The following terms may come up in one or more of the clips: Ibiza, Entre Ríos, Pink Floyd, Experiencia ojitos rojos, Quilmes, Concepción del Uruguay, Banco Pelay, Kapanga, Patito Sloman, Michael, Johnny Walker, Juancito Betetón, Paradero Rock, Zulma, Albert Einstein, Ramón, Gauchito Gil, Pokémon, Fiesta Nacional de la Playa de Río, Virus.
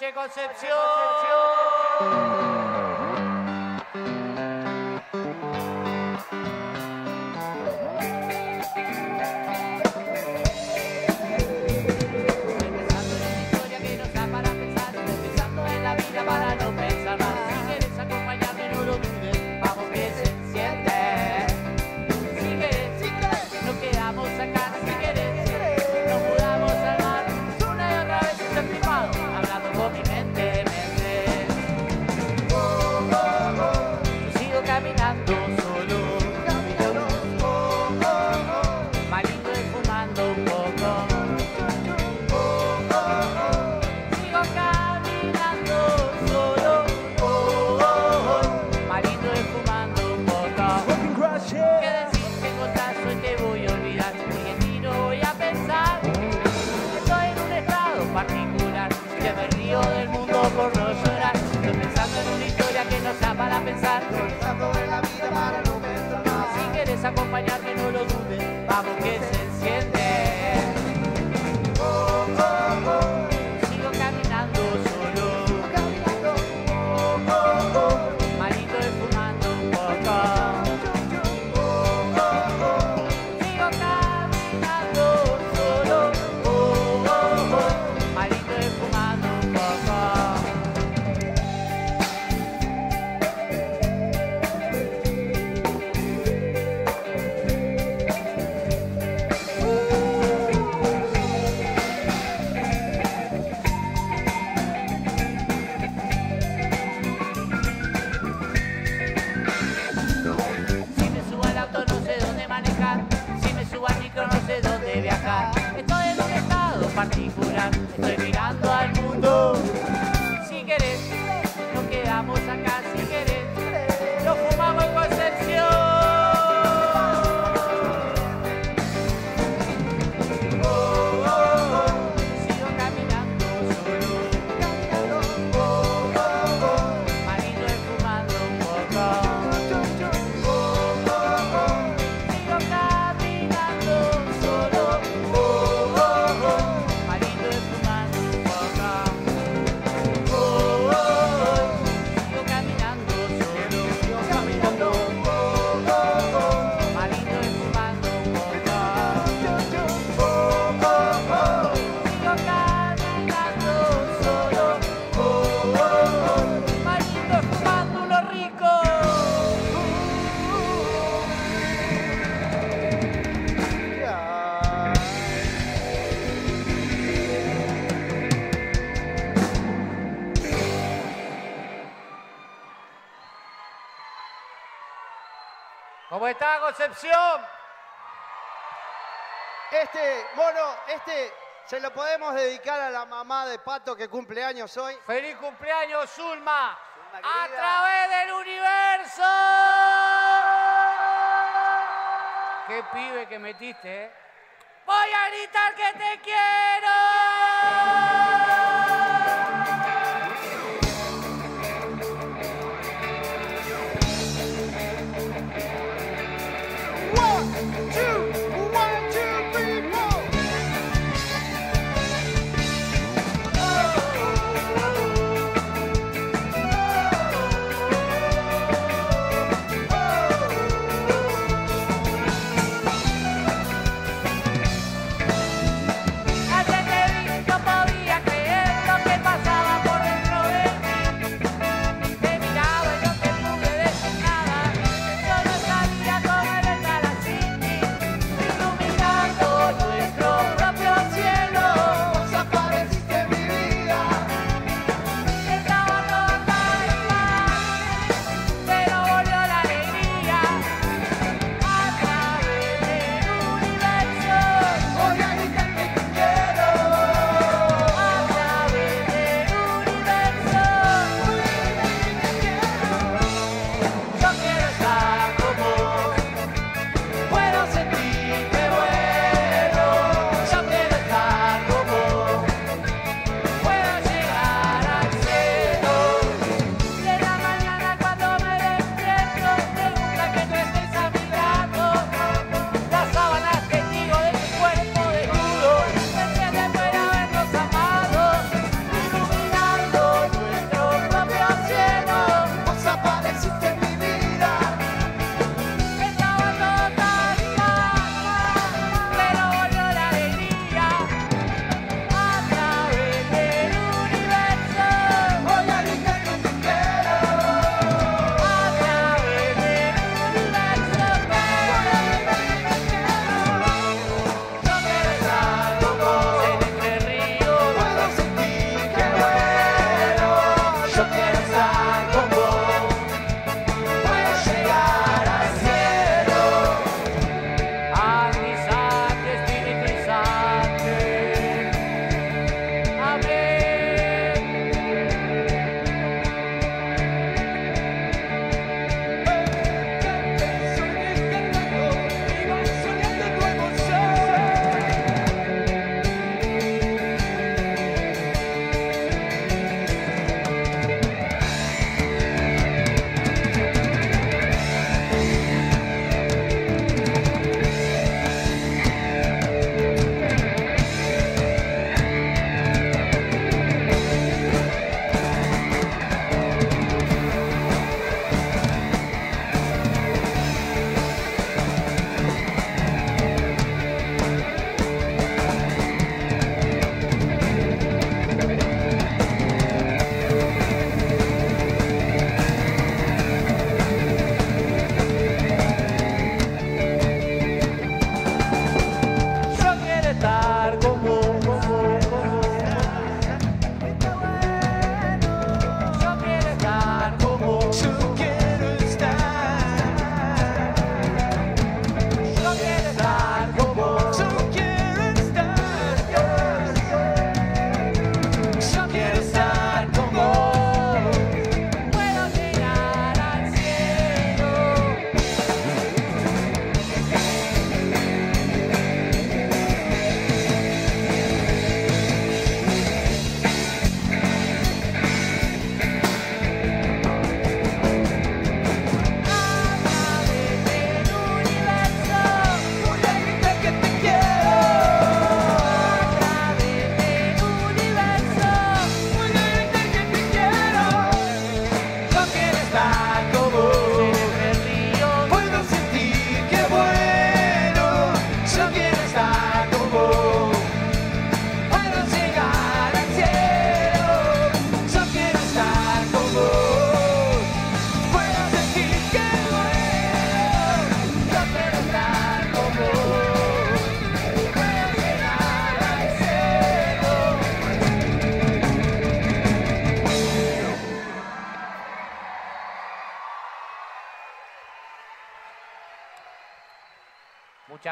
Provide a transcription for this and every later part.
noche, Concepción. Acompañarme, no lo dudes, vamos que se enciende. Oh, oh, oh, sigo caminando solo. Sigo caminando. Oh, oh, oh, marito es fumando un poco. Oh, oh, oh, sigo caminando solo. Oh, oh, oh, marito es fumando un poco. Estoy mirando al mundo. Si querés, nos quedamos acá. Si querés, nos fumamos en Concepción. Oh, oh, oh, sigo caminando solo. Oh, oh, oh, marino es fumando un poco. Oh, oh, oh, sigo caminando solo. Oh, oh, oh, ¿cómo está, Concepción? Este mono, se lo podemos dedicar a la mamá de Pato que cumple años hoy. ¡Feliz cumpleaños, Zulma! Zulma querida. ¡A través del universo! ¡Qué pibe que metiste, eh! ¡Voy a gritar que te quiero! Antes te vi, no podía creerlo.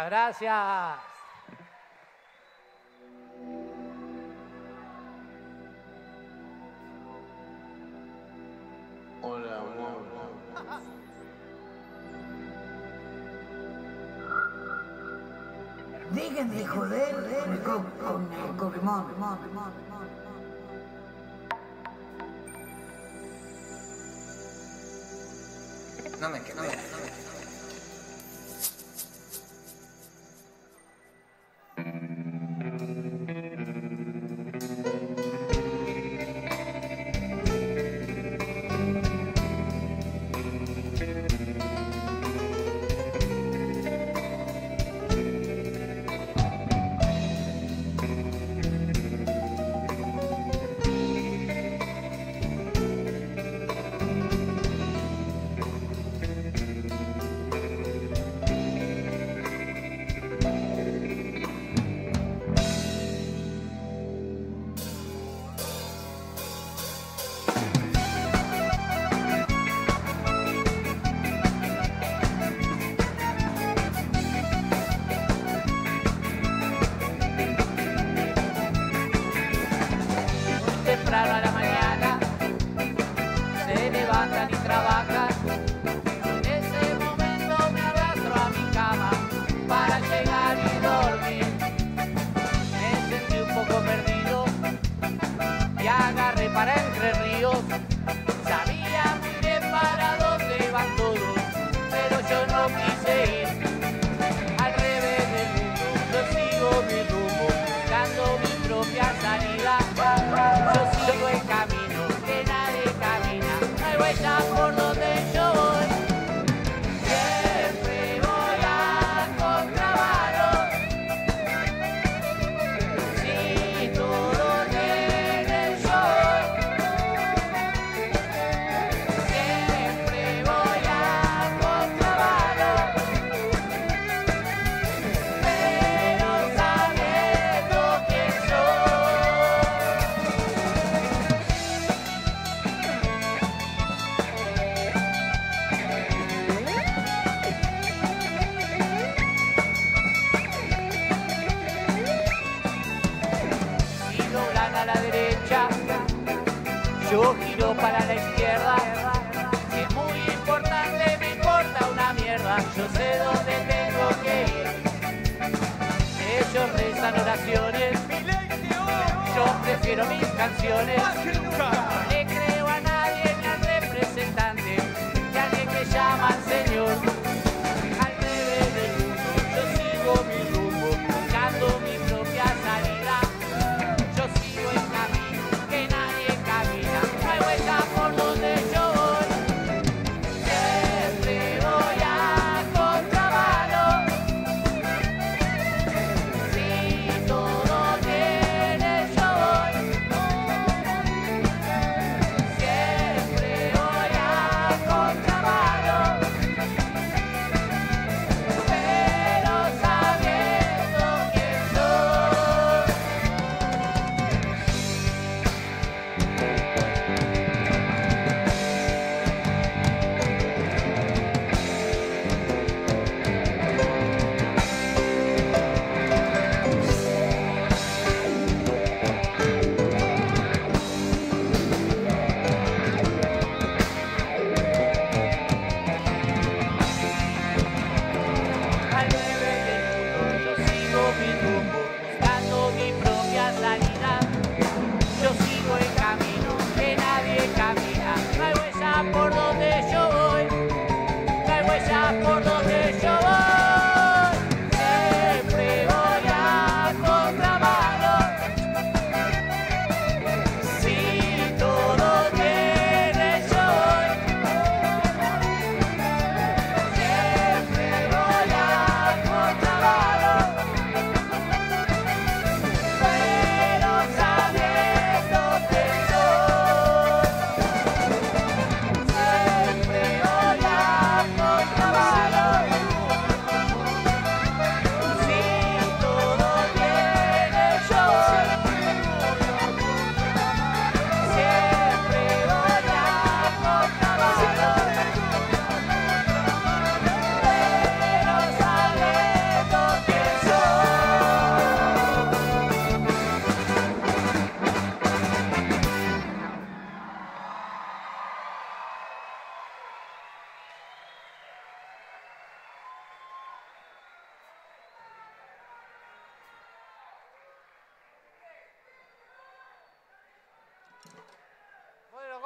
Muchas gracias. Hola, hola, hola. Dejen de joder con el Pokémon. No me quedo.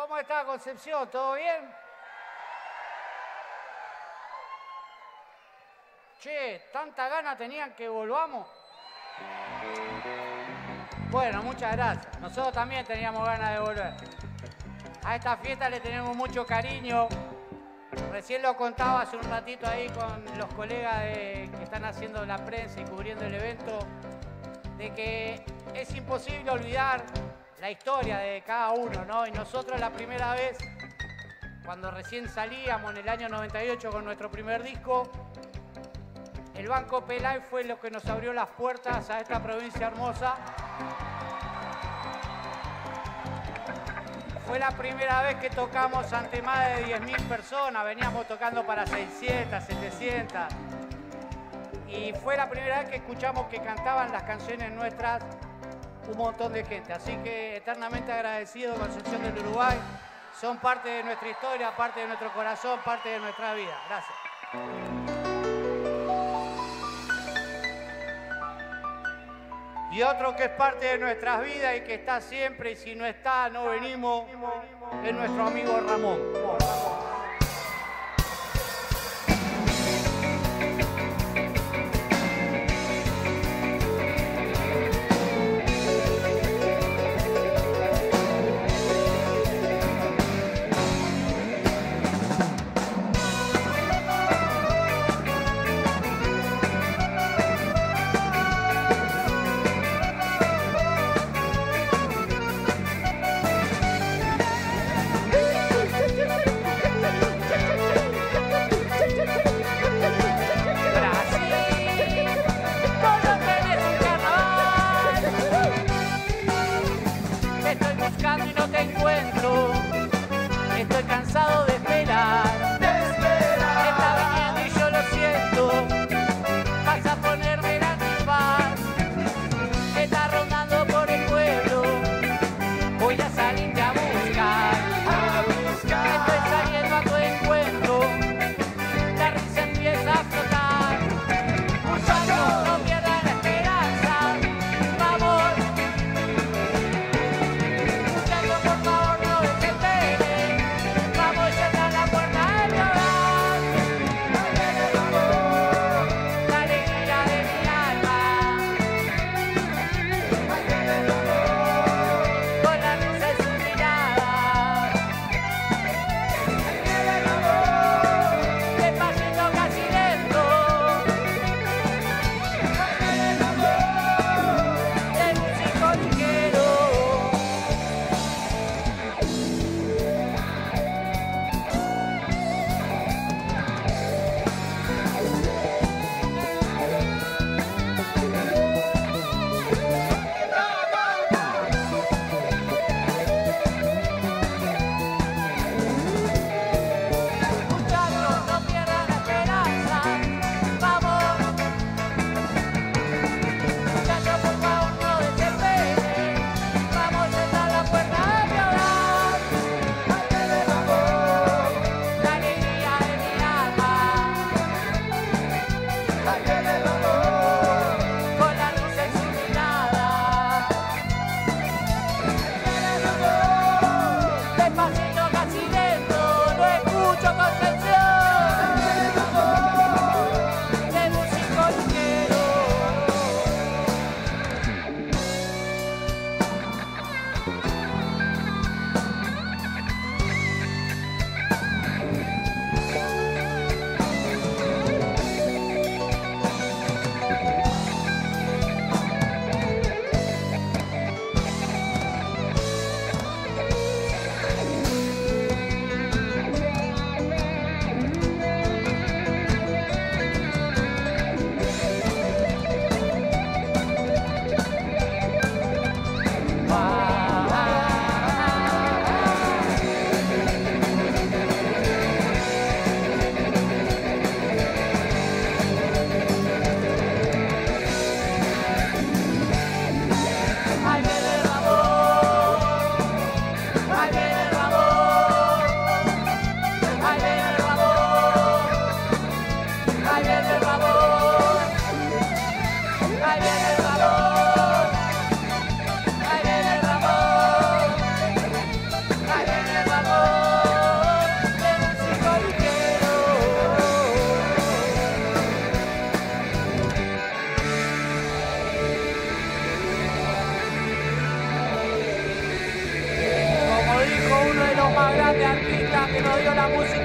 ¿Cómo está Concepción? ¿Todo bien? Che, tanta gana tenían que volvamos. Bueno, muchas gracias. Nosotros también teníamos ganas de volver. A esta fiesta le tenemos mucho cariño. Recién lo contaba hace un ratito ahí con los colegas que están haciendo la prensa y cubriendo el evento, de que es imposible olvidar la historia de cada uno, ¿no? Y nosotros la primera vez, cuando recién salíamos en el año 98 con nuestro primer disco, el Banco Pelay fue lo que nos abrió las puertas a esta provincia hermosa. Fue la primera vez que tocamos ante más de 10.000 personas. Veníamos tocando para 600, 700. Y fue la primera vez que escuchamos que cantaban las canciones nuestras un montón de gente. Así que eternamente agradecido, Concepción del Uruguay. Son parte de nuestra historia, parte de nuestro corazón, parte de nuestra vida. Gracias. Y otro que es parte de nuestras vidas y que está siempre, y si no está, no venimos, es nuestro amigo Ramón.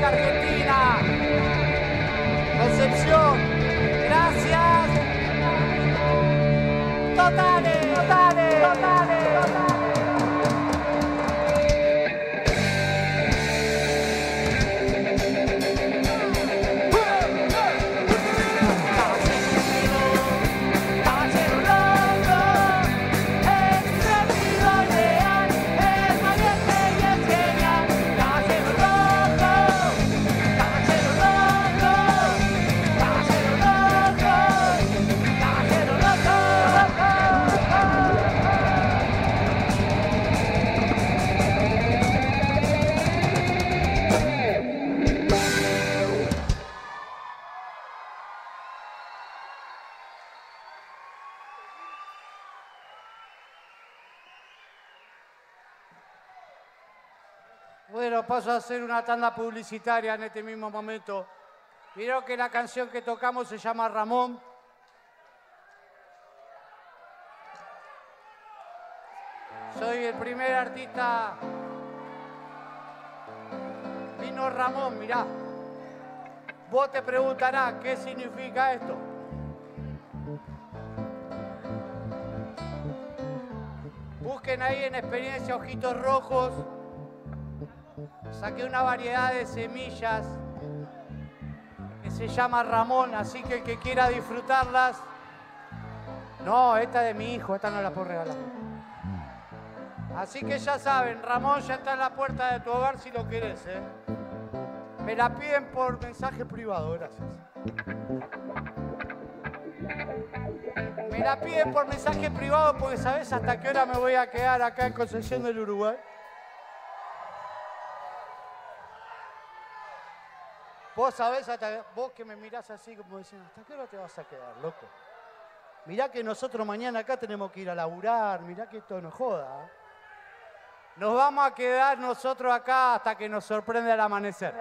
Patria Argentina. Concepción, gracias. Totales, totales, totales. Bueno, paso a hacer una tanda publicitaria en este mismo momento. Mirá que la canción que tocamos se llama Ramón. Soy el primer artista. Vino Ramón, mirá. Vos te preguntarás qué significa esto. Busquen ahí en Experiencia Ojitos Rojos. Saqué una variedad de semillas que se llama Ramón, así que el que quiera disfrutarlas... No, esta de mi hijo, esta no la puedo regalar. Así que ya saben, Ramón ya está en la puerta de tu hogar si lo querés, ¿eh? Me la piden por mensaje privado, gracias. Me la piden por mensaje privado porque ¿sabés hasta qué hora me voy a quedar acá en Concepción del Uruguay? Vos sabés, vos que me mirás así como diciendo, ¿hasta qué hora te vas a quedar, loco? Mirá que nosotros mañana acá tenemos que ir a laburar, mirá que esto nos joda, ¿eh? Nos vamos a quedar nosotros acá hasta que nos sorprende el amanecer.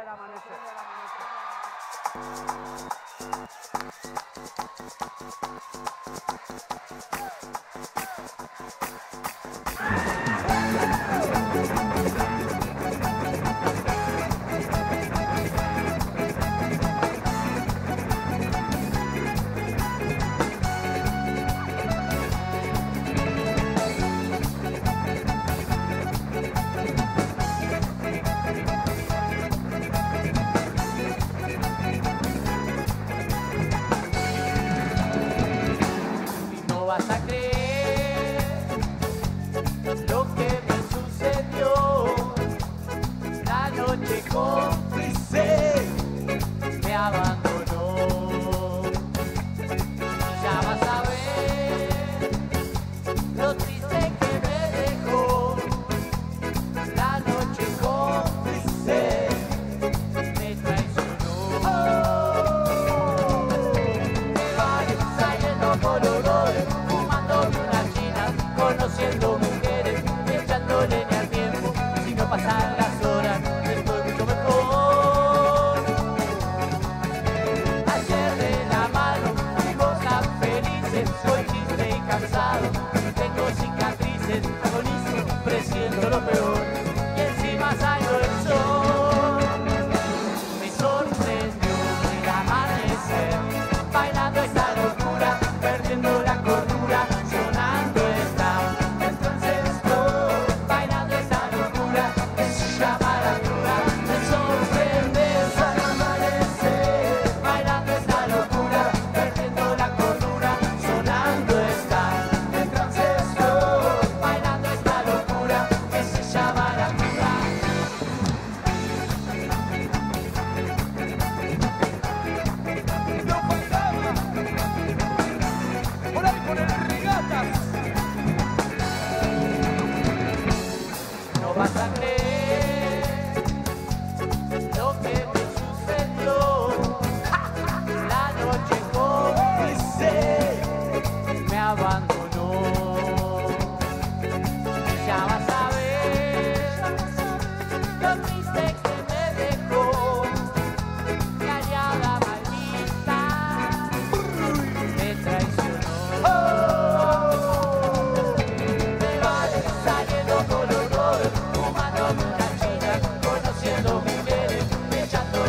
Echando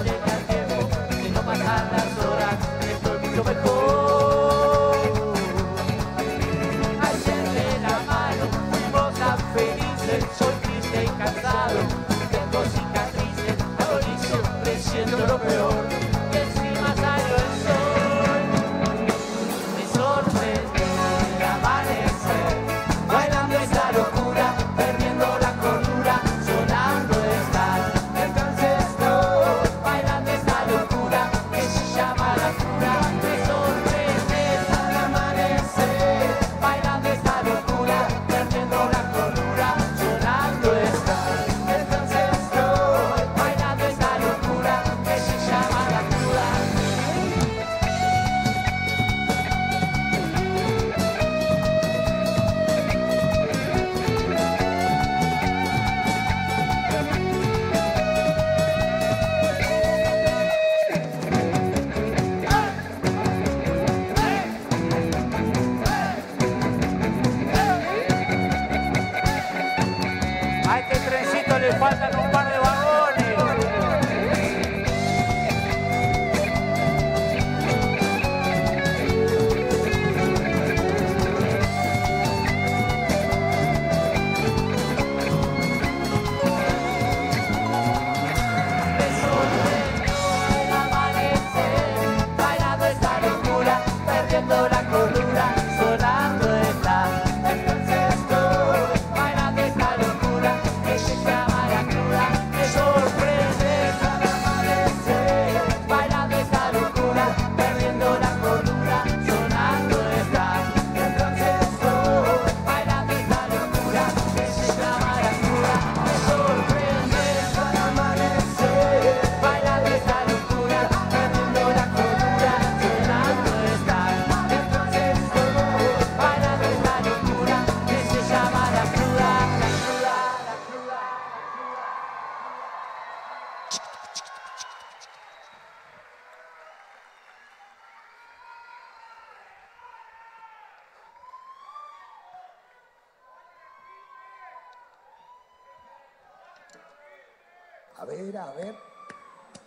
A ver,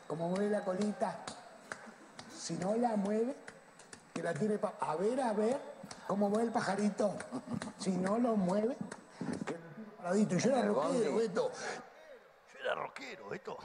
cómo mueve la colita. Si no la mueve, que la tire para... a ver, cómo mueve el pajarito. Si no lo mueve, que lo tire paradito. Y yo era rockero, Beto. Yo era rockero, Beto.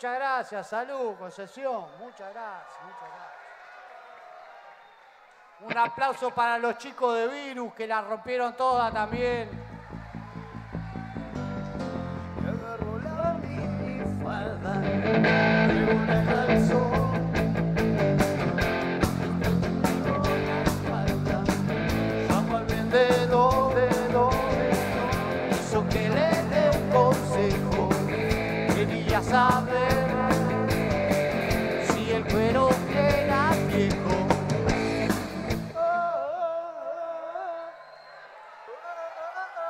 Muchas gracias, salud, Concepción. Muchas gracias, muchas gracias. Un aplauso para los chicos de Virus que la rompieron toda también. Saber si el cuero queda viejo.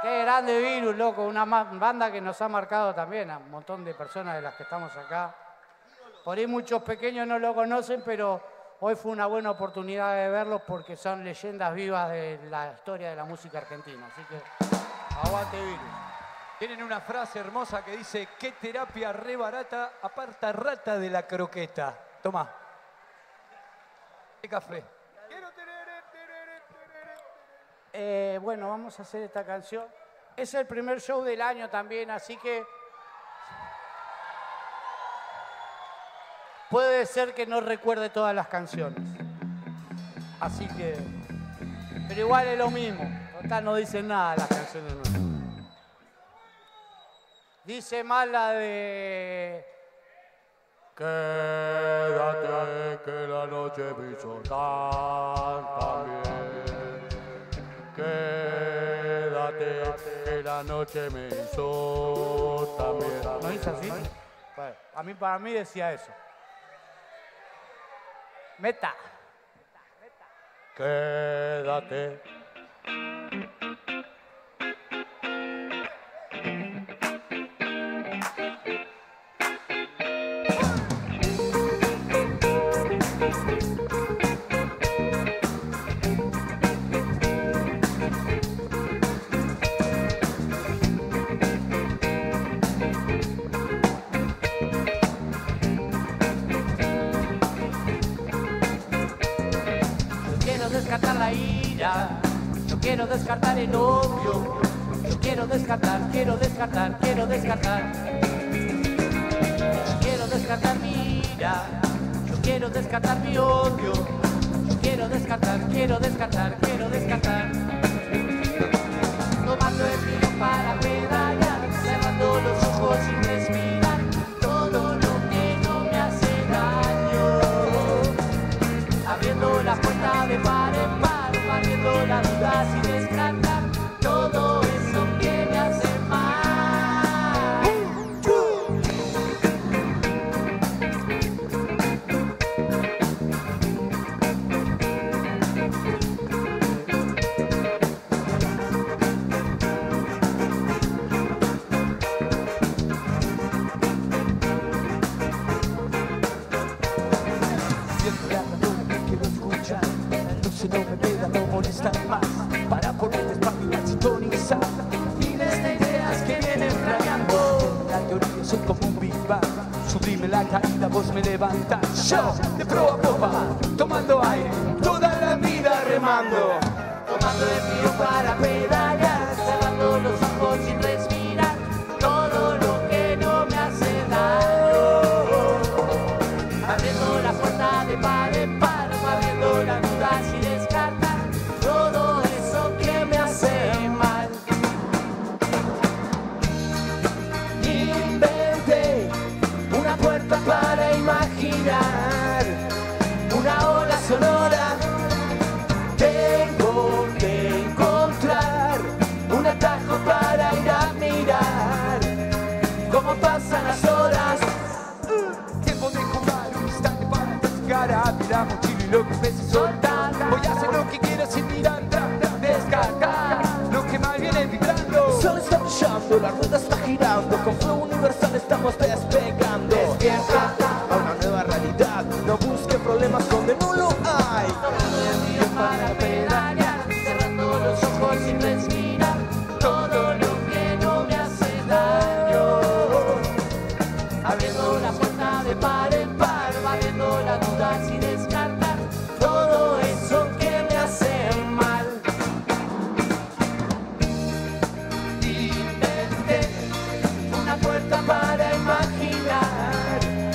Qué grande Virus, loco, una banda que nos ha marcado también a un montón de personas de las que estamos acá. Por ahí muchos pequeños no lo conocen, pero hoy fue una buena oportunidad de verlos porque son leyendas vivas de la historia de la música argentina. Así que aguante Virus. Tienen una frase hermosa que dice: ¿qué terapia re barata aparta rata de la croqueta? Tomá. ¿Qué café? Bueno, vamos a hacer esta canción. Es el primer show del año también, así que... puede ser que no recuerde todas las canciones. Así que... pero igual es lo mismo. Total, no dicen nada las canciones nuevas. Dice más la de... quédate que la noche me hizo tanta bien. Quédate que la noche me hizo también. ¿No dice así? Vale. Para mí decía eso. Meta. Quédate. Quiero descartar el odio, yo quiero descartar, quiero descartar, quiero descartar. Yo quiero descartar mi ira, yo quiero descartar mi odio, yo quiero descartar, quiero descartar, quiero descartar. Tomando el vino para pedalear, cerrando los ojos sin respirar, todo lo que no me hace daño, abriendo la puerta de par en par. Barriendo la duda sin descartar todo eso que me hace mal. Siempre a la luna quiero escuchar, la luz no me pega, no molesta más, para poner despacio y sintonizar miles de ideas que vienen flameando. La teoría soy como un Big Bang, sublime la caída, vos me levantás. Yo, de proa a popa, tomando aire, toda la vida remando. Tomando el río para pedalear, cerrando los ojos sin respirar, todo lo que no me hace daño, abriendo la puerta de par en par, abriendo la duda sin descartar. Para imaginar una ola sonora, tengo que encontrar un atajo para ir a mirar cómo pasan las horas. Tiempo de jugar, un instante para pescar, abrir la mochila y lo que me se soltar. Voy a hacer lo que quiero sin mirar, descartar lo que más viene vibrando. El sol está brillando, la rueda está girando, con flow universal estamos despegando. Despierta a una nueva realidad, no busque problemas donde no lo hay. Tomando el río para pedalear, cerrando los ojos sin respirar, todo lo que no me hace daño, abriendo la puerta de par en par, barriendo la duda sin descartar todo eso que me hace mal. Inventé una puerta para imaginar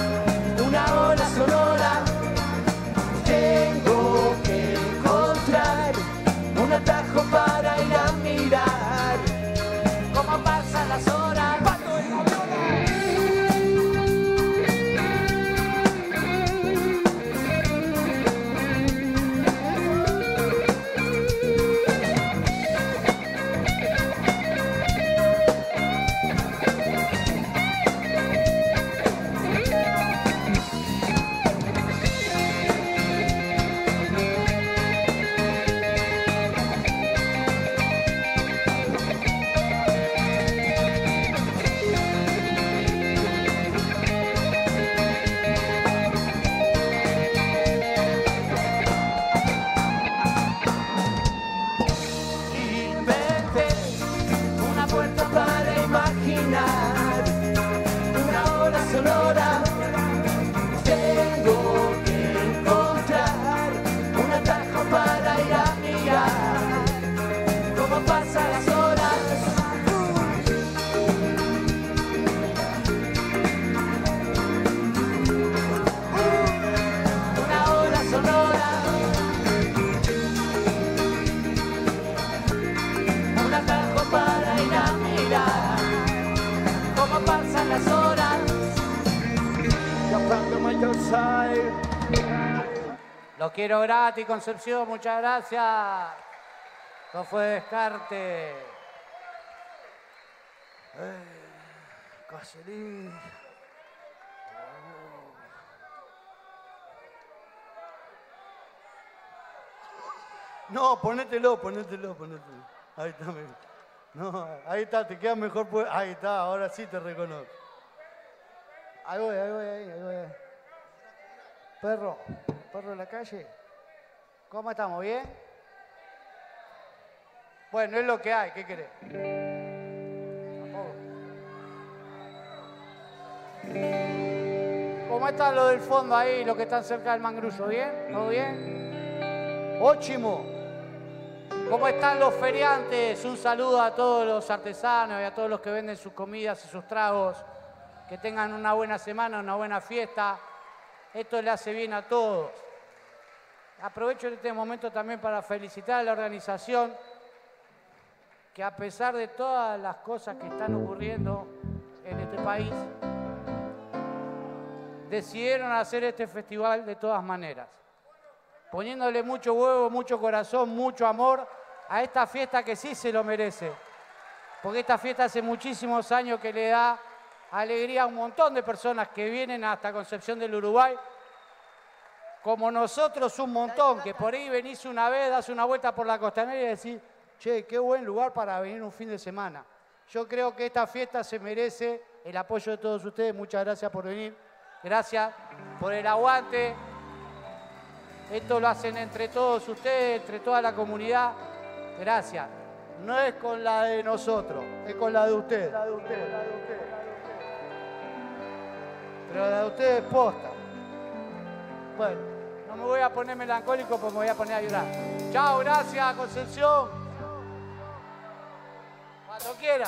quiero gratis, Concepción, muchas gracias. No fue descarte. Cacería. No, ponételo. Ahí está. No, ahí está, te queda mejor. Ahí está, ahora sí te reconozco. Ahí voy. Perro de la calle. ¿Cómo estamos? ¿Bien? Bueno, es lo que hay, ¿qué querés? Tampoco. ¿Cómo están los del fondo ahí, los que están cerca del mangrullo? ¿Bien? ¿Todo bien? Óchimo. ¿Cómo están los feriantes? Un saludo a todos los artesanos y a todos los que venden sus comidas y sus tragos. Que tengan una buena semana, una buena fiesta. Esto le hace bien a todos. Aprovecho este momento también para felicitar a la organización que, a pesar de todas las cosas que están ocurriendo en este país, decidieron hacer este festival de todas maneras, poniéndole mucho huevo, mucho corazón, mucho amor a esta fiesta que sí se lo merece, porque esta fiesta hace muchísimos años que le da alegría a un montón de personas que vienen hasta Concepción del Uruguay, como nosotros un montón, que por ahí venís una vez, das una vuelta por la costanera y decís, che, qué buen lugar para venir un fin de semana. Yo creo que esta fiesta se merece el apoyo de todos ustedes. Muchas gracias por venir, gracias por el aguante. Esto lo hacen entre todos ustedes, entre toda la comunidad. Gracias. No es con la de nosotros, es con la de ustedes. Pero la de ustedes posta. Bueno, no me voy a poner melancólico porque me voy a poner a llorar. Chao, gracias, Concepción. Cuando quiera.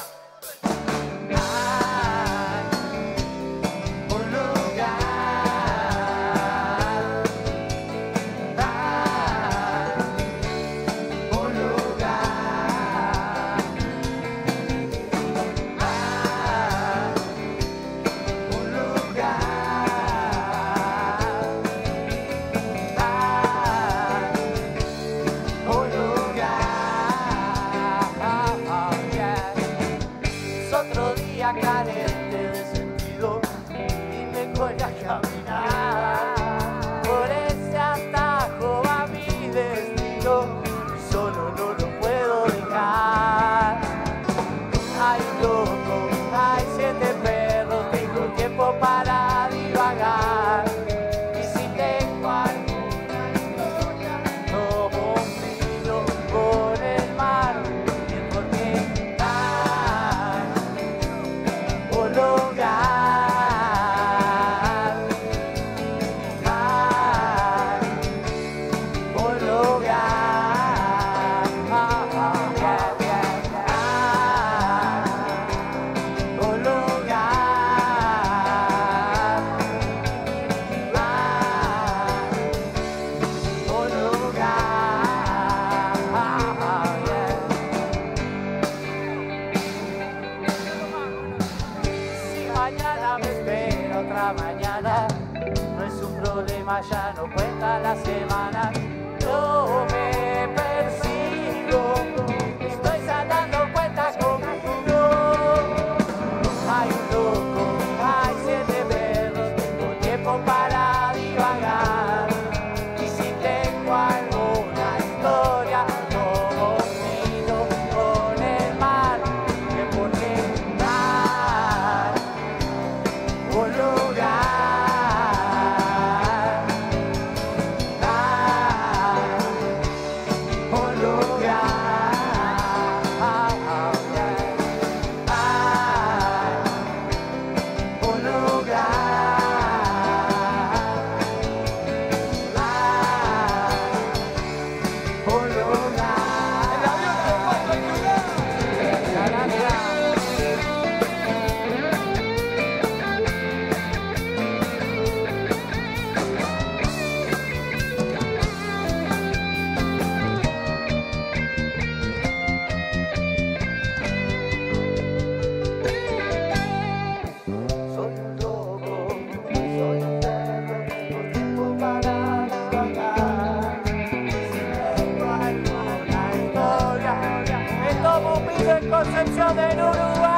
Concepción del Uruguay,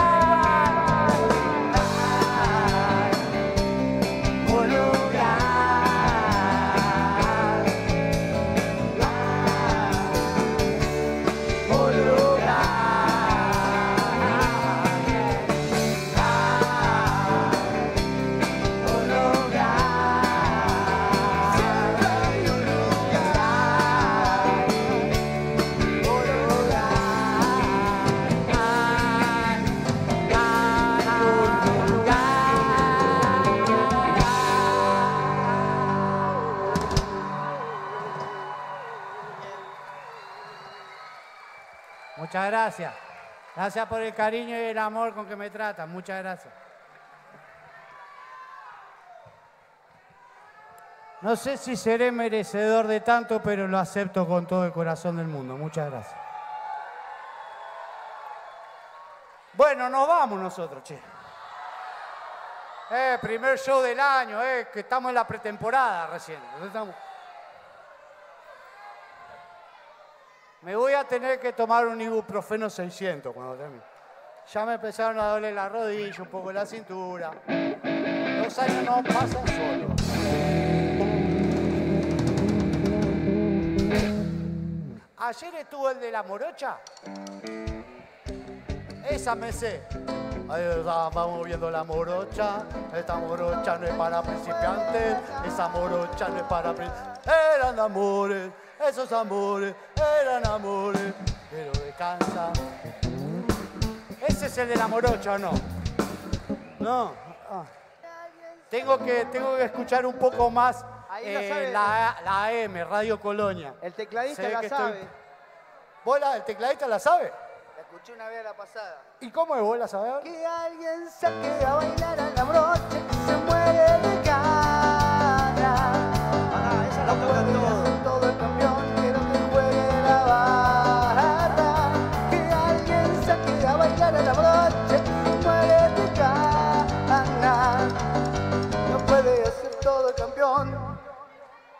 un lugar, un Muchas gracias. Gracias por el cariño y el amor con que me tratan. Muchas gracias. No sé si seré merecedor de tanto, pero lo acepto con todo el corazón del mundo. Muchas gracias. Bueno, nos vamos nosotros, che. Primer show del año, que estamos en la pretemporada recién. Me voy a tener que tomar un ibuprofeno 600 cuando termine. Ya me empezaron a doler la rodilla, un poco la cintura. 2 años no pasan solos. Ayer estuvo el de la morocha. Esa me sé. Ahí vamos viendo la morocha. Esta morocha no es para principiantes. Esa morocha no es para principiantes. Eran amores. Esos amores eran amores, pero descansa. ¿Ese es el de la morocha o no? No. Ah. Tengo que escuchar un poco más la AM, Radio Colonia. El tecladista la sabe. ¿Bola, el tecladista la sabe? La escuché una vez a la pasada. ¿Y cómo es? ¿Vos la sabés? Que alguien saque a bailar a la morocha que se muere de cara. Ah, esa la toca todo.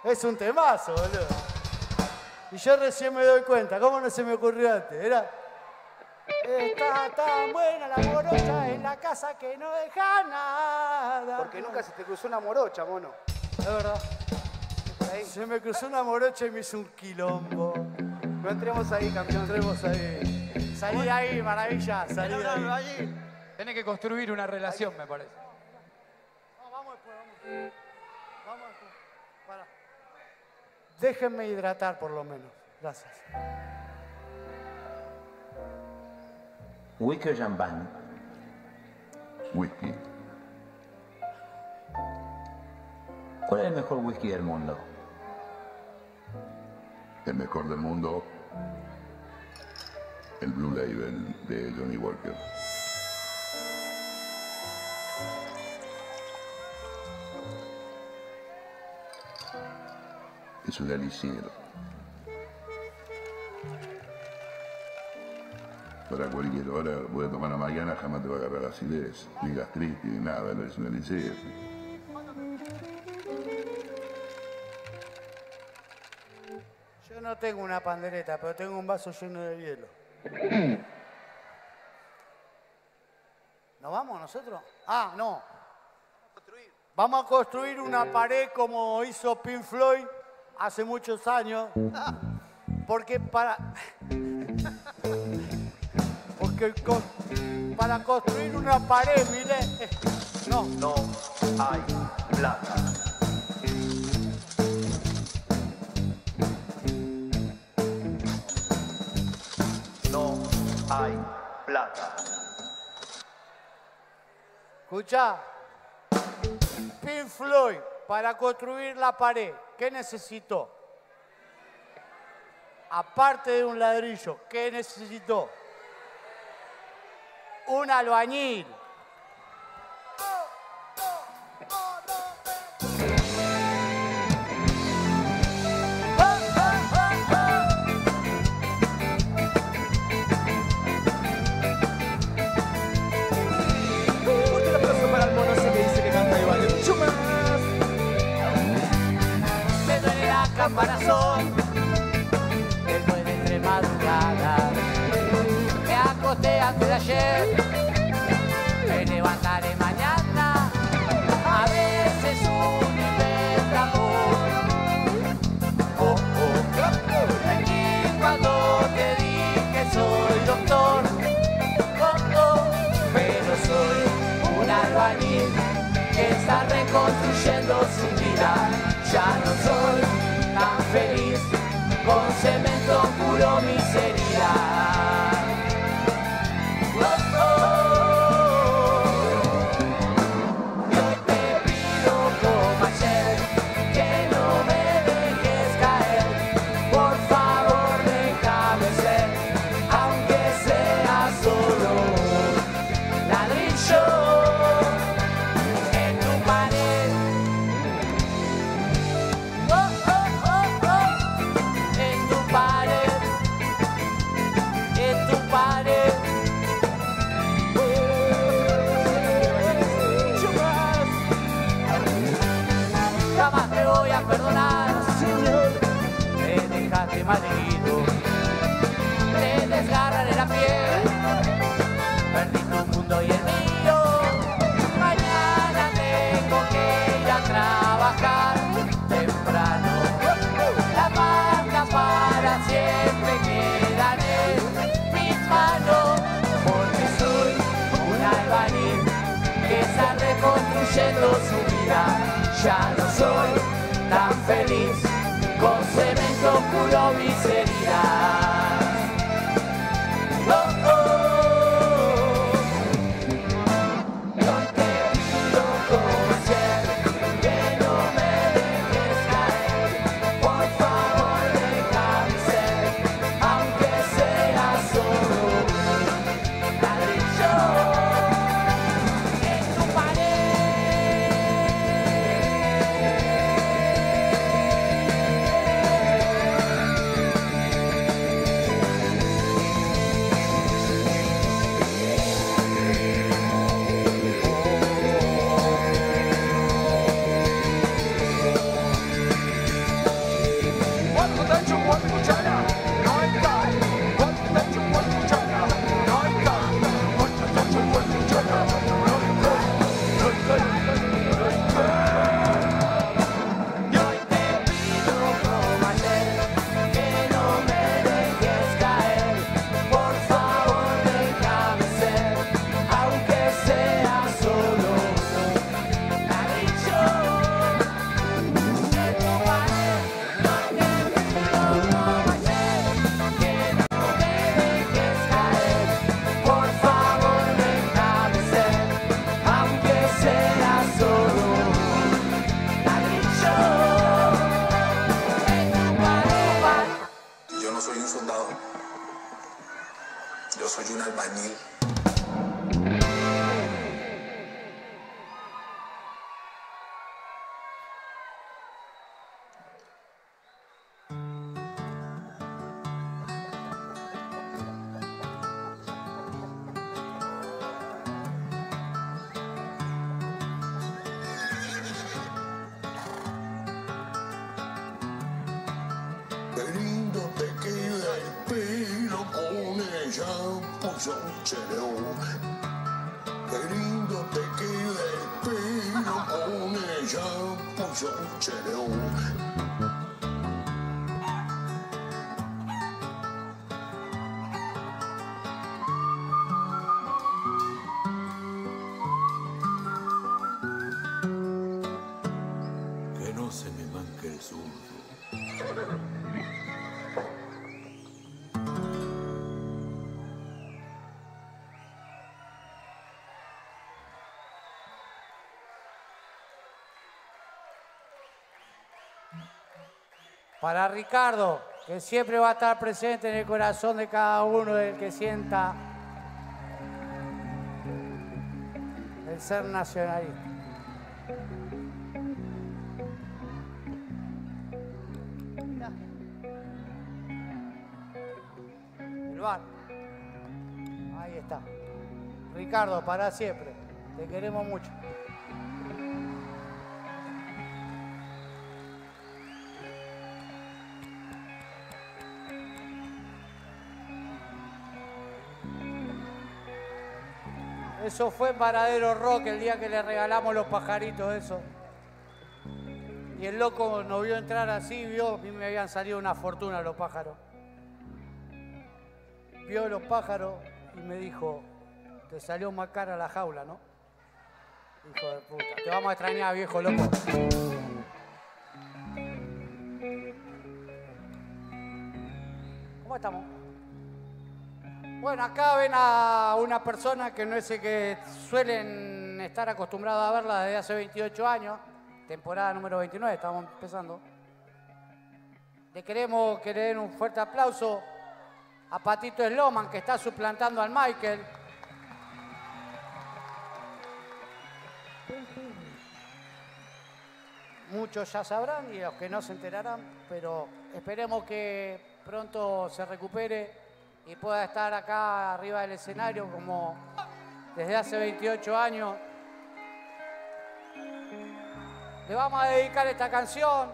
Es un temazo, boludo. Y yo recién me doy cuenta, ¿cómo no se me ocurrió antes? Era... Está tan buena la morocha en la casa que no deja nada. Porque nunca se te cruzó una morocha, mono. Es verdad. Se me cruzó una morocha y me hizo un quilombo. No entremos ahí, campeón. No entremos ahí. Salí de ahí, maravilla. Salí de ahí. Tenés que construir una relación, me parece. No, vamos después, vamos después. Para. Déjenme hidratar por lo menos. Gracias. Whisky o champán. Whisky. ¿Cuál es el mejor whisky del mundo? El mejor del mundo, el Blue Label de Johnny Walker. Es un elixir para cualquier hora. Voy a tomar a mañana, jamás te va a agarrar acidez, ni gastritis, ni nada. No, es un elixir. Yo no tengo una pandereta, pero tengo un vaso lleno de hielo. ¿Nos vamos nosotros? Ah, no. Vamos a construir una pared como hizo Pink Floyd hace muchos años, porque para construir una pared, mire, no hay plata. No hay plata. Escuchá, Pink Floyd, para construir la pared, ¿qué necesitó? Aparte de un ladrillo, ¿qué necesitó? Un albañil. Caparazón, después de entre madrugadas, me acosté a ayer, me levantaré mañana, a veces un inventador. Oh, oh, aquí cuando te dije que soy doctor, oh, oh, pero soy un albañil que está reconstruyendo su vida. Ya no soy tan feliz, con cemento curó mis heridas. Su vida, ya no soy tan feliz, con cemento curó mis heridas. Para Ricardo, que siempre va a estar presente en el corazón de cada uno, del que sienta el ser nacionalista. El bar. Ahí está. Ricardo, para siempre. Te queremos mucho. Eso fue en Paradero Rock el día que le regalamos los pajaritos, eso. Y el loco nos vio entrar así, vio, a mí me habían salido una fortuna los pájaros. Vio los pájaros y me dijo, te salió más cara la jaula, ¿no? Hijo de puta, te vamos a extrañar, viejo loco. ¿Cómo estamos? Bueno, acá ven a una persona que no es el que suelen estar acostumbrados a verla desde hace 28 años. Temporada número 29, estamos empezando. Le queremos que le den un fuerte aplauso a Patito Sloman, que está suplantando al Michael. Muchos ya sabrán y los que no se enterarán, pero esperemos que pronto se recupere y pueda estar acá arriba del escenario como desde hace 28 años. Le vamos a dedicar esta canción.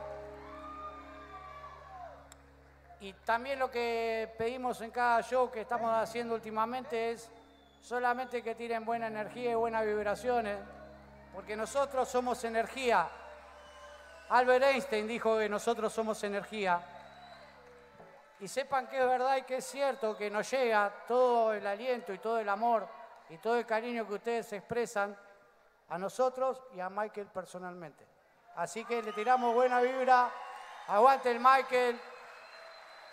Y también lo que pedimos en cada show que estamos haciendo últimamente es solamente que tiren buena energía y buenas vibraciones, porque nosotros somos energía. Albert Einstein dijo que nosotros somos energía. Y sepan que es verdad y que es cierto que nos llega todo el aliento y todo el amor y todo el cariño que ustedes expresan a nosotros y a Michael personalmente. Así que le tiramos buena vibra. Aguante el Michael.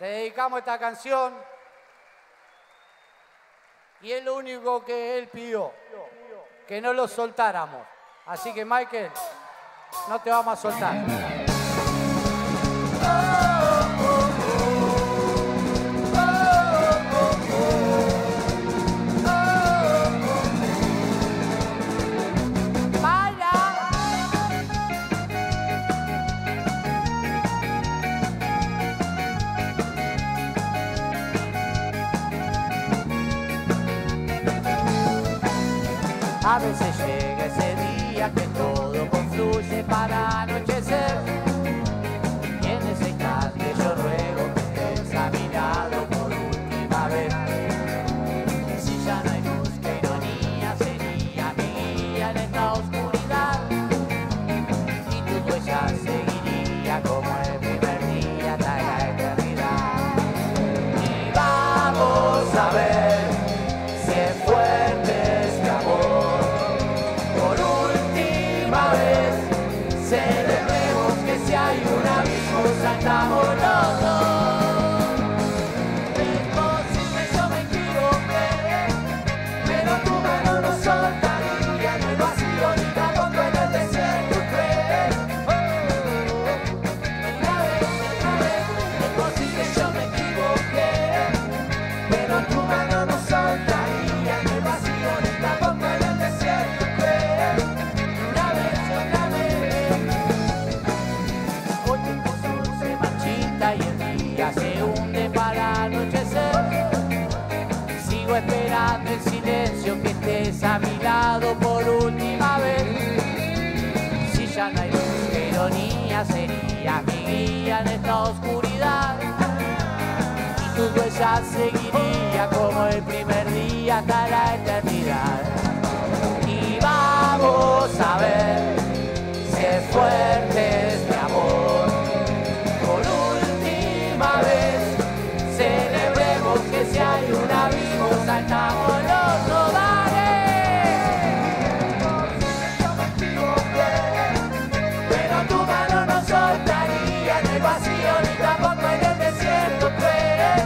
Te dedicamos esta canción. Y es lo único que él pidió, que no lo soltáramos. Así que Michael, no te vamos a soltar. A veces llega ese día que todo confluye para anochecer. Y en ese instante yo ruego que estés a mi lado por última vez. Si ya no hay luz, qué ironía sería mi guía en esta oscuridad. Y tu huella seguiría como el primer día hasta la eternidad. Y vamos a ver si es fuerte. Celebremos que si hay un abismo saltamos los dos. Es posible yo me equivoqué, pero tu mano no soltaría ni el vacío ni tampoco en el desierto creer. Otra vez, es posible yo me equivoqué, pero tu mano no soltaría ni el vacío ni tampoco en el desierto creer. Se hunde para anochecer. Sigo esperando el silencio, que estés a mi lado por última vez. Si ya no hay luz, qué ironía sería mi guía en esta oscuridad. Y tu huella seguiría como el primer día hasta la eternidad. Y vamos a ver si es fuerte este amor. Celebremos que si hay un abismo saltamos los hogares. Pero tu mano no soltaría en el vacío ni tampoco en el desierto creer.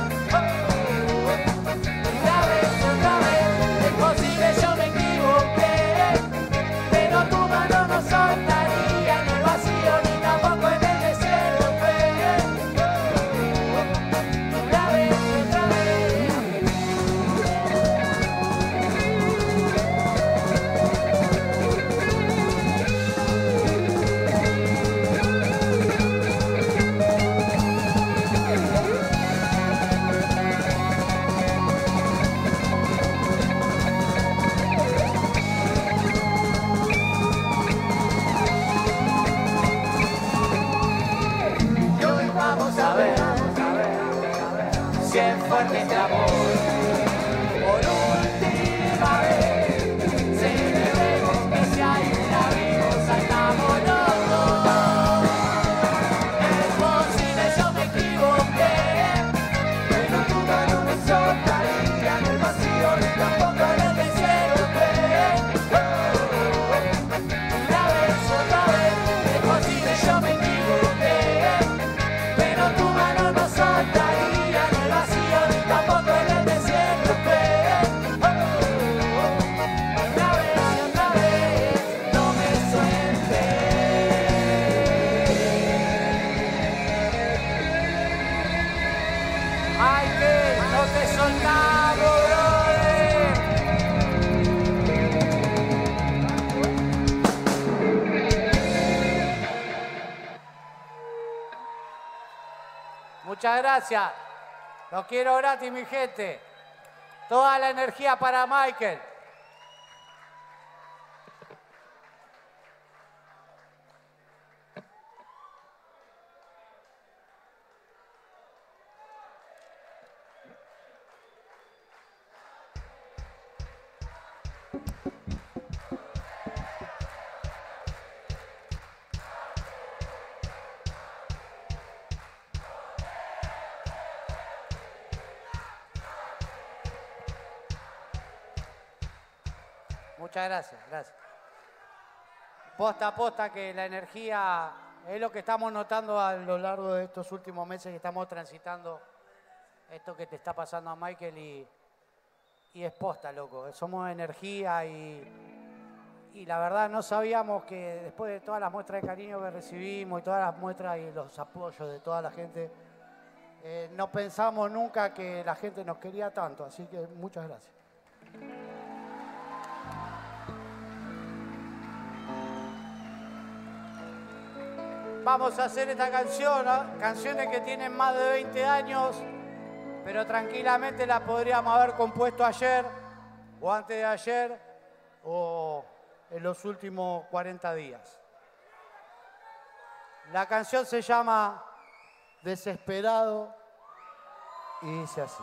Otra vez, es posible yo me equivoqué, pero tu mano no soltaría en el vacío ni tampoco en el desierto creer. Fuerte este amor, por última vez Michael, no te soltamos, brother. Muchas gracias. Los quiero gratis, mi gente. Toda la energía para Michael. Muchas gracias, gracias. Posta a posta que la energía es lo que estamos notando a lo largo de estos últimos meses que estamos transitando esto que te está pasando a Michael y es posta, loco. Somos energía y la verdad no sabíamos que después de todas las muestras de cariño que recibimos y todas las muestras y los apoyos de toda la gente, no pensamos nunca que la gente nos quería tanto, así que muchas gracias. Vamos a hacer esta canción, ¿no? Canciones que tienen más de 20 años, pero tranquilamente las podríamos haber compuesto ayer, o antes de ayer, o en los últimos 40 días. La canción se llama Desesperado y dice así.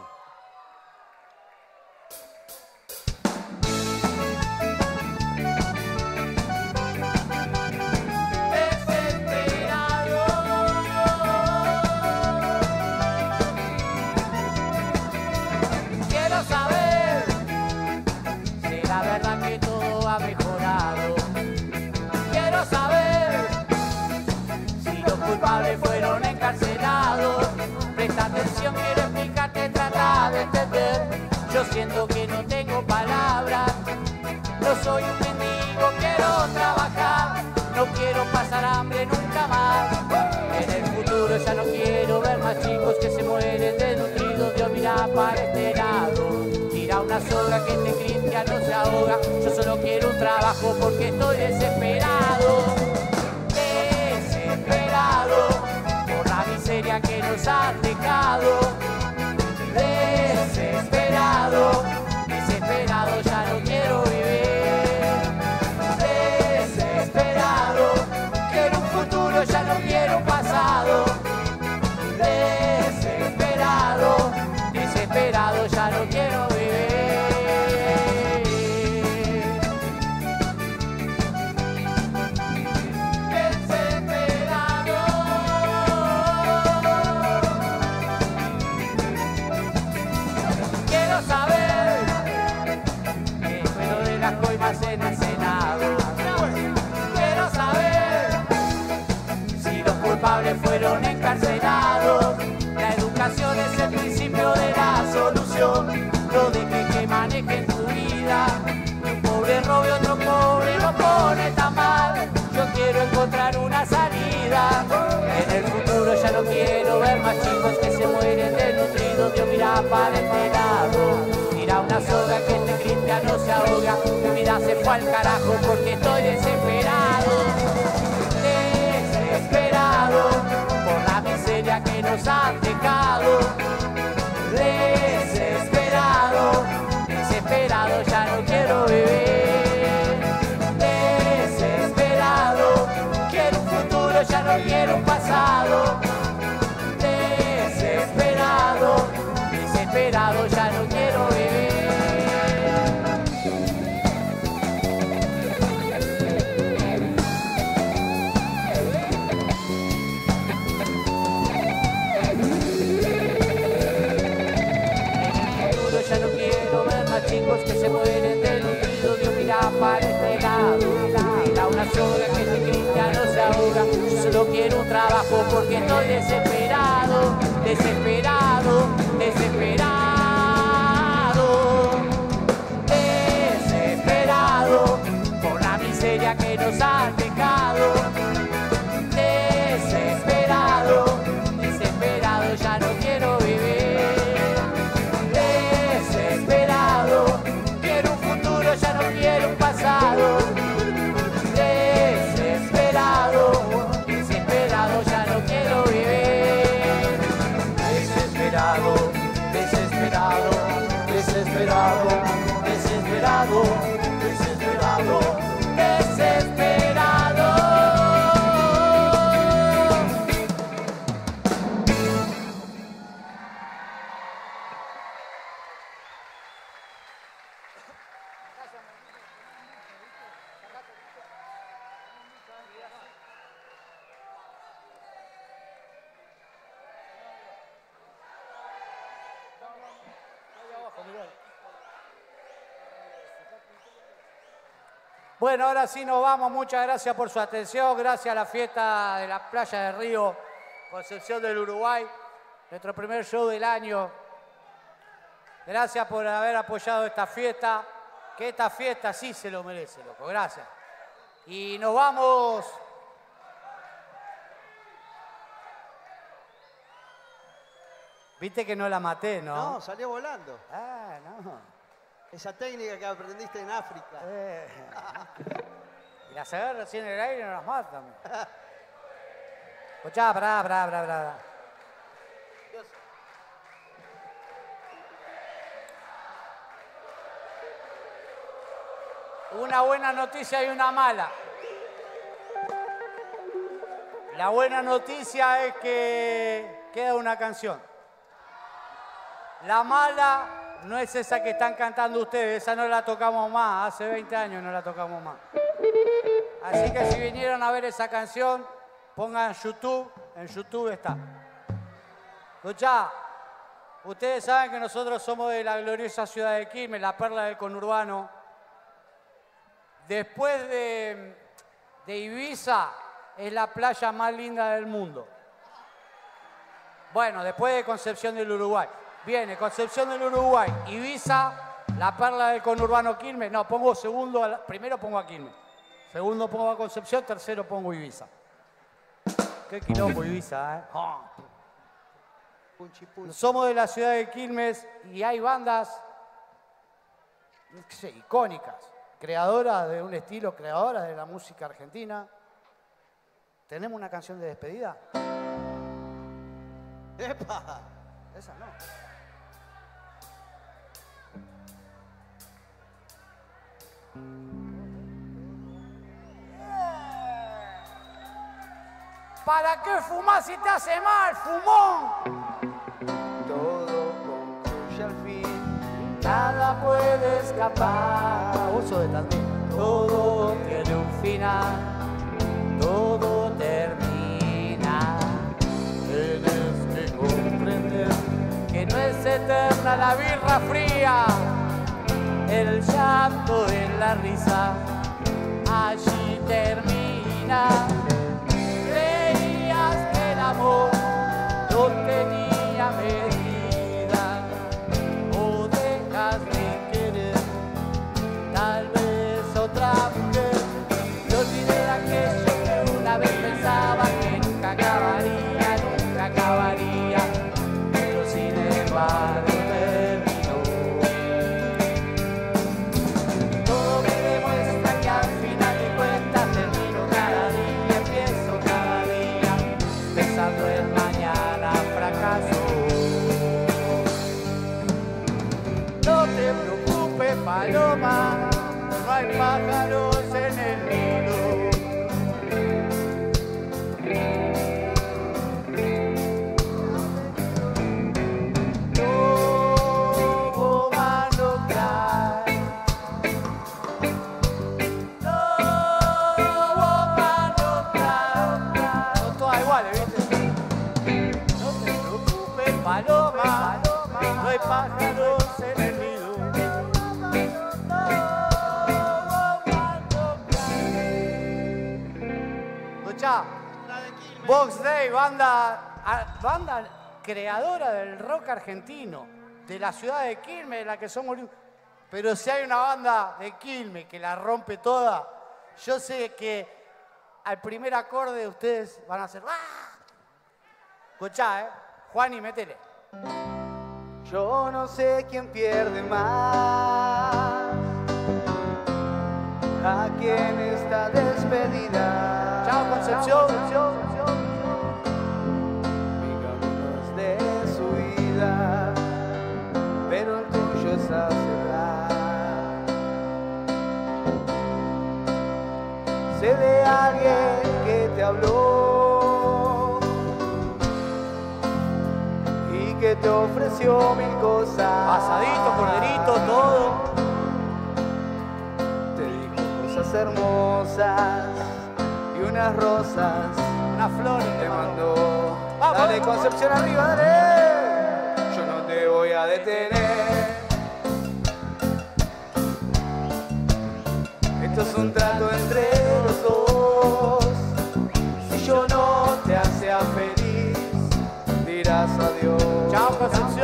Yo siento que no tengo palabras, no soy un mendigo, quiero trabajar, no quiero pasar hambre nunca más. En el futuro ya no quiero ver más chicos que se mueren desnutridos. Dios mira para este lado, tira una soga que este cristiano se ahoga. Yo solo quiero un trabajo porque estoy desesperado, desesperado por la miseria que nos han dejado. Desesperado, desesperado, ya no quiero vivir. Desesperado, quiero un futuro, ya no quiero un pasado. Desesperado, desesperado, ya no quiero vivir. Desesperado. Quiero saber qué espero de las coimas en el Senado. Quiero saber si los culpables fueron encarcelados. La educación es el principio de la solución. No dejes que manejen tu vida. Un pobre robe a otro pobre, lo pone tan mal. Yo quiero encontrar una salida. En el futuro ya no quiero ver más chicos que se mueren desnutridos. Dios mira para este lado, tira una soga que este cristiano se ahoga. Mi vida se fue al carajo porque estoy desesperado, desesperado por la miseria que nos han dejado. Desesperado, desesperado, ya no quiero vivir. Desesperado, quiero un futuro, ya no quiero un pasado. Desesperado, desesperado, ya no quiero vivir. Que se mueren desnutridos, Dios mira para este lado. Mira una soga que este cristiano se ahoga. Yo solo quiero un trabajo porque estoy desesperado, desesperado, desesperado, desesperado por la miseria que nos han dejado. Desesperado, desesperado, ya no quiero vivir. desesperado, desesperado, desesperado, desesperado, desesperado, desesperado. Bueno, ahora sí nos vamos. Muchas gracias por su atención. Gracias a la fiesta de la playa de Río, Concepción del Uruguay. Nuestro primer show del año. Gracias por haber apoyado esta fiesta. Que esta fiesta sí se lo merece, loco. Gracias. Y nos vamos. Viste que no la maté, ¿no? No, salió volando. Ah, no. Esa técnica que aprendiste en África. Y las agarras en el aire y no las matan. Escuchá, pará, pará, pará, pará. Una buena noticia y una mala. La buena noticia es que queda una canción. La mala... no es esa que están cantando ustedes, esa no la tocamos más, hace 20 años no la tocamos más. Así que si vinieron a ver esa canción, pongan YouTube, en YouTube está. Escuchá, ustedes saben que nosotros somos de la gloriosa ciudad de Quilmes, la perla del conurbano. Después de Ibiza, es la playa más linda del mundo. Bueno, después de Concepción del Uruguay. Viene Concepción del Uruguay, Ibiza, la perla del conurbano Quilmes. No, pongo segundo, primero pongo a Quilmes. Segundo pongo a Concepción, tercero pongo Ibiza. Qué quilombo Ibiza, ¿eh? Oh. Punchi, punchi. Somos de la ciudad de Quilmes y hay bandas icónicas, creadoras de un estilo, creadoras de la música argentina. ¿Tenemos una canción de despedida? ¡Epa! Esa no. ¿Para qué fumás si te hace mal, fumón? Todo concluye al fin, nada puede escapar. Uso de tanto. Todo tiene un final, todo termina. Tienes que comprender que no es eterna la birra fría, el llanto de la risa, allí termina. Creías que el amor no tenía medida, o dejas de querer, tal vez otra mujer. Yo diré aquello que una vez pensaba que nunca acabaría, nunca acabaría, pero sin embargo. Paloma, no hay pájaros en el nido. Lobo malo trae, lobo malo trae. Son todas iguales, ¿viste? No te preocupes, paloma, no hay pájaros en el nido. Box Day, banda creadora del rock argentino, de la ciudad de Quilmes, de la que somos. Pero si hay una banda de Quilmes que la rompe toda, yo sé que al primer acorde ustedes van a hacer. ¡Ah! Escuchá, Juan, y métele. Yo no sé quién pierde más, a quién está despedida. Chao, Concepción. Concepción. Minutos de su vida. te ofreció mil cosas. Asadito, corderito, todo. Te dijo cosas hermosas y unas rosas, unas flores te mandó. ¡Vamos! Dale, Concepción, arriba, dale. Yo no te voy a detener. Esto es un trato entre los dos. Si yo no te hacía feliz, dirás adiós. Chao, Concepción. Si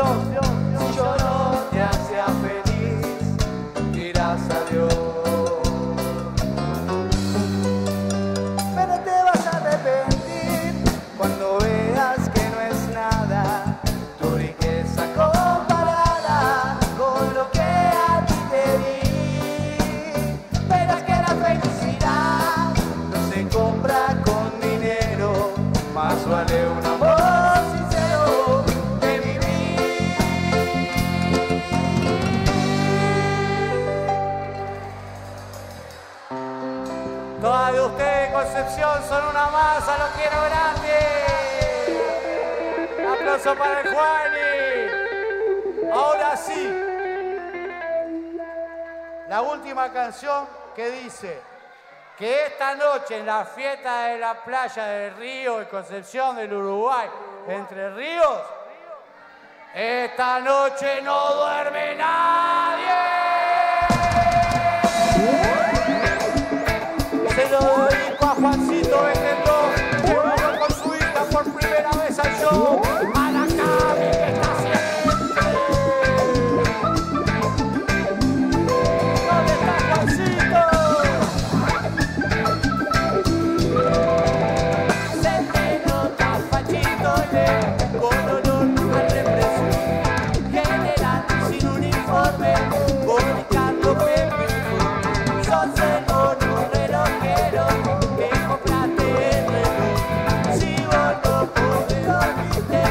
yo no te hacía feliz, dirás adiós. Pero te vas a arrepentir cuando veas que no es nada tu riqueza comparada con lo que a ti te di. Verás que la felicidad no se compra con dinero, más vale un amor sincero de vivir. Todas de ustedes, Concepción, son una masa, los quiero grande. Un aplauso para el Juani. Ahora sí, la última canción que dice que esta noche en la fiesta de la playa del Río de Concepción del Uruguay, Entre Ríos, esta noche no duerme nadie. Se lo dedico a Juancito Betetón, que vino con su hija por primera vez al show, a la Cami que está siempre. ¿Dónde está Juancito? Te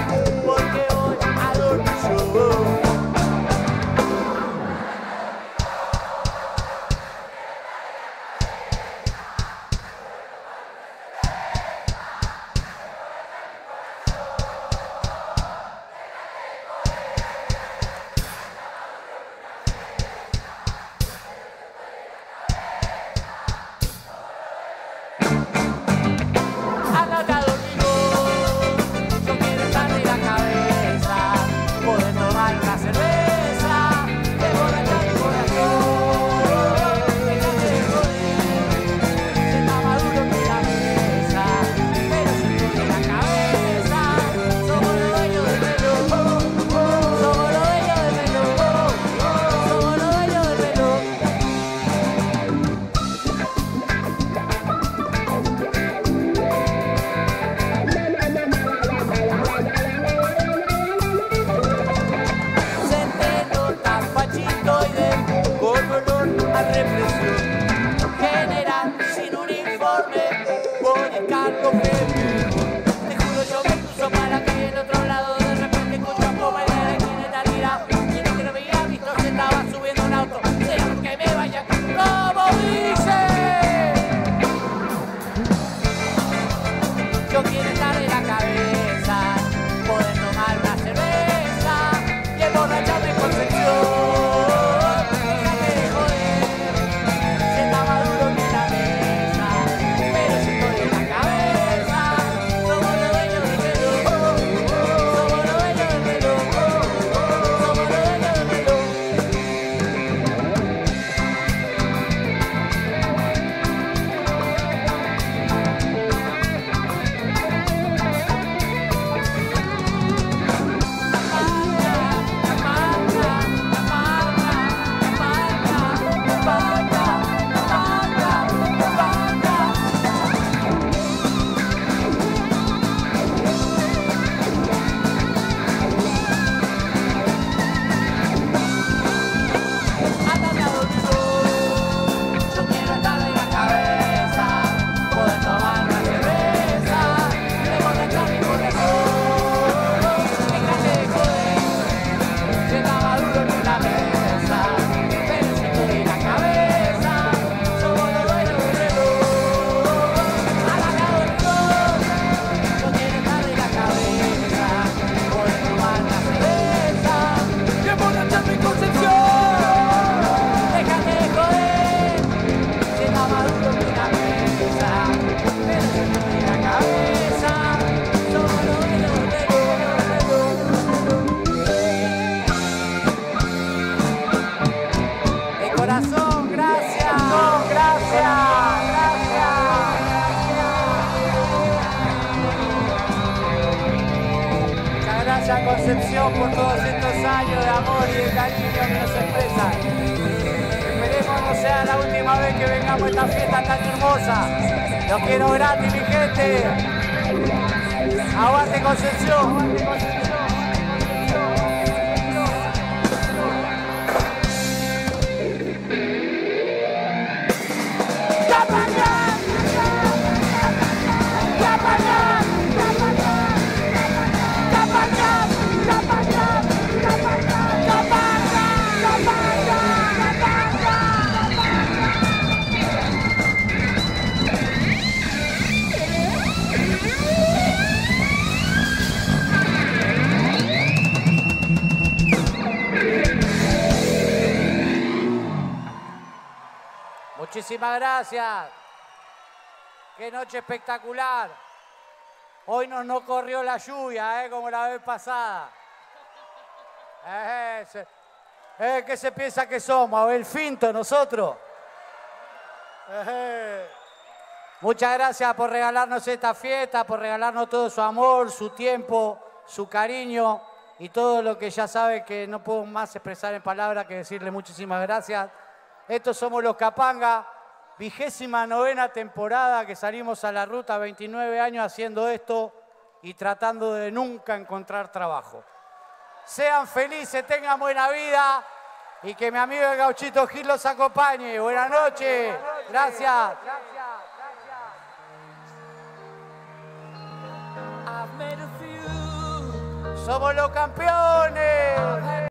Concepción por todos estos años de amor y de cariño que nos expresan. Esperemos no sea la última vez que vengamos a esta fiesta tan hermosa. Los quiero gratis, mi gente. Aguante Concepción, aguante Concepción. Muchísimas gracias. Qué noche espectacular. Hoy no corrió la lluvia, como la vez pasada. ¿Qué se piensa que somos? ¿El finto nosotros? Muchas gracias por regalarnos esta fiesta, por regalarnos todo su amor, su tiempo, su cariño y todo lo que ya sabe que no puedo más expresar en palabras que decirle muchísimas gracias. Estos somos los Kapanga, 29ª temporada que salimos a la ruta, 29 años haciendo esto y tratando de nunca encontrar trabajo. Sean felices, tengan buena vida y que mi amigo el Gauchito Gil los acompañe. Buenas noches, gracias. Somos los campeones.